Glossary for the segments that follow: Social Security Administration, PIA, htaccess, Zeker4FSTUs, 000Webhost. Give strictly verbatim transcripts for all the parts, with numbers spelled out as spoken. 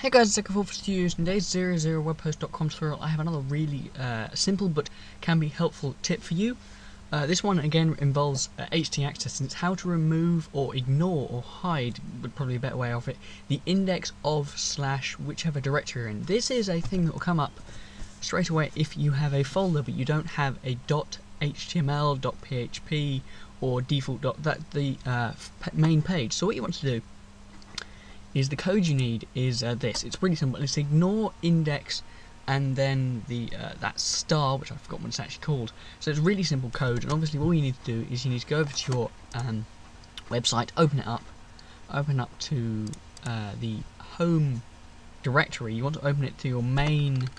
Hey guys, it's Zeker four F S T Us, and today's zero zero web host dot com tutorial. I have another really uh, simple but can be helpful tip for you. Uh, this one again involves uh, htaccess, and it's how to remove or ignore or hide, but probably a better way of it, the index of slash whichever directory you're in. This is a thing that will come up straight away if you have a folder but you don't have a .html, .php, or default dot that the uh, main page. So what you want to do is the code you need is uh, this. It's pretty simple. It's ignore index and then the uh, that star, which I forgot what it's actually called. So it's really simple code, and obviously all you need to do is you need to go over to your um, website, open it up, open up to uh, the home directory. You want to open it to your main.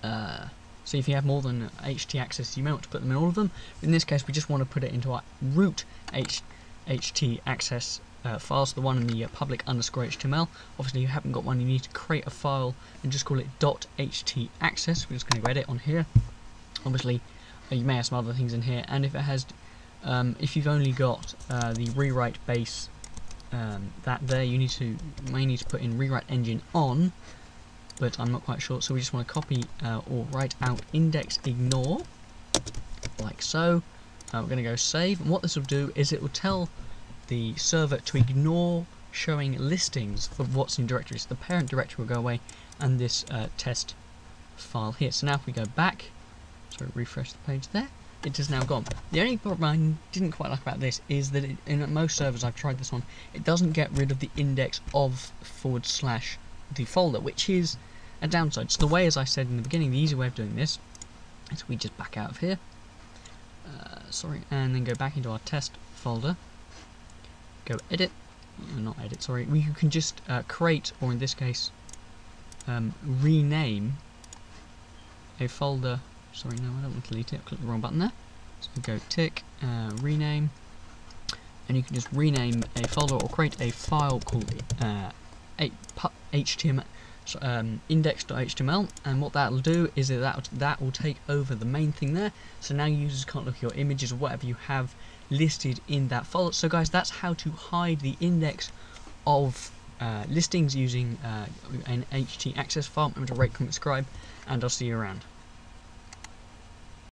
Uh, so if you have more than htaccess, you may want to put them in all of them. In this case, we just want to put it into our root H htaccess. Uh, files, the one in the uh, public underscore H T M L. Obviously you haven't got one, you need to create a file and just call it .htaccess. We're just going to edit on here. Obviously uh, you may have some other things in here, and if it has um, if you've only got uh, the rewrite base um, that there, you need to you may need to put in rewrite engine on, but I'm not quite sure, so we just want to copy uh, or write out index ignore like so. Uh, we're going to go save, and what this will do is it will tell the server to ignore showing listings of what's in directories. The parent directory will go away, and this uh, test file here. So now if we go back, so refresh the page there, it is now gone. The only problem I didn't quite like about this is that it, in most servers I've tried this on, it doesn't get rid of the index of forward slash the folder, which is a downside. So the way, as I said in the beginning, the easy way of doing this is we just back out of here, uh, sorry, and then go back into our test folder. Go edit, not edit, sorry, we can just uh, create, or in this case, um, rename a folder. Sorry, no, I don't want to delete it, I clicked the wrong button there. So we go tick, uh, rename, and you can just rename a folder or create a file called uh, H T M L, so, um, index dot H T M L, and what that will do is that that will take over the main thing there, so now users can't look at your images or whatever you have listed in that folder. So guys, that's how to hide the index of uh, listings using uh, an htaccess file. Remember to rate, comment, subscribe, and I'll see you around.